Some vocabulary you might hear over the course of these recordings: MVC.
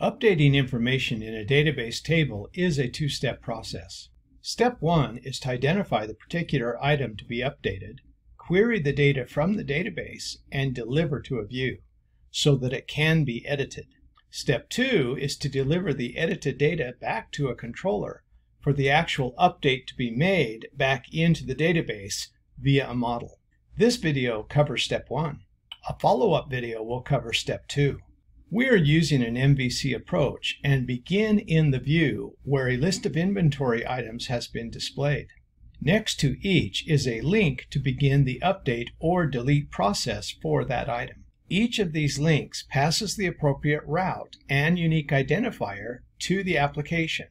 Updating information in a database table is a two-step process. Step 1 is to identify the particular item to be updated, query the data from the database, and deliver to a view so that it can be edited. Step 2 is to deliver the edited data back to a controller for the actual update to be made back into the database via a model. This video covers Step 1. A follow-up video will cover Step 2. We are using an MVC approach and begin in the view where a list of inventory items has been displayed. Next to each is a link to begin the update or delete process for that item. Each of these links passes the appropriate route and unique identifier to the application,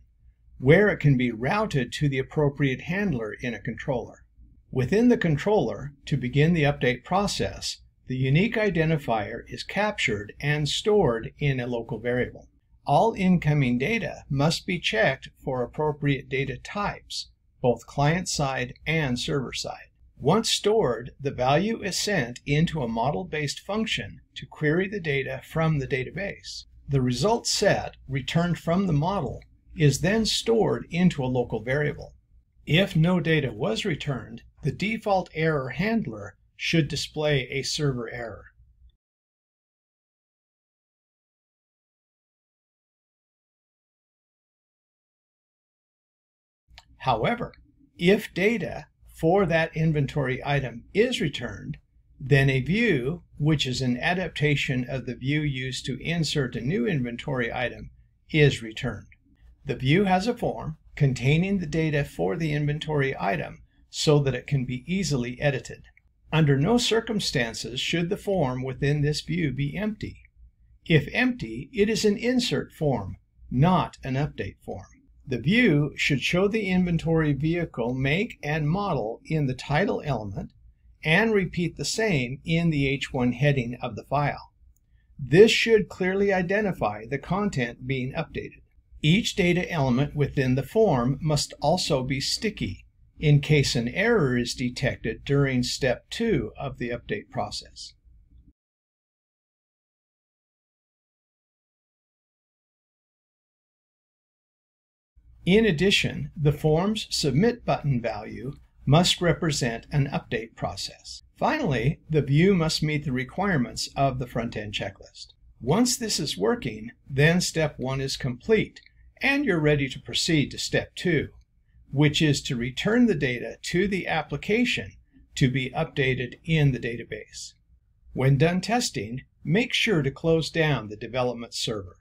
where it can be routed to the appropriate handler in a controller. Within the controller, to begin the update process, the unique identifier is captured and stored in a local variable. All incoming data must be checked for appropriate data types, both client-side and server-side. Once stored, the value is sent into a model-based function to query the data from the database. The result set returned from the model is then stored into a local variable. If no data was returned, the default error handler should display a server error. However, if data for that inventory item is returned, then a view, which is an adaptation of the view used to insert a new inventory item, is returned. The view has a form containing the data for the inventory item so that it can be easily edited. Under no circumstances should the form within this view be empty. If empty, it is an insert form, not an update form. The view should show the inventory vehicle make and model in the title element and repeat the same in the H1 heading of the file. This should clearly identify the content being updated. Each data element within the form must also be sticky, in case an error is detected during Step 2 of the update process. In addition, the form's Submit button value must represent an update process. Finally, the view must meet the requirements of the front-end checklist. Once this is working, then Step 1 is complete, and you're ready to proceed to Step 2. Which is to return the data to the application to be updated in the database. When done testing, make sure to close down the development server.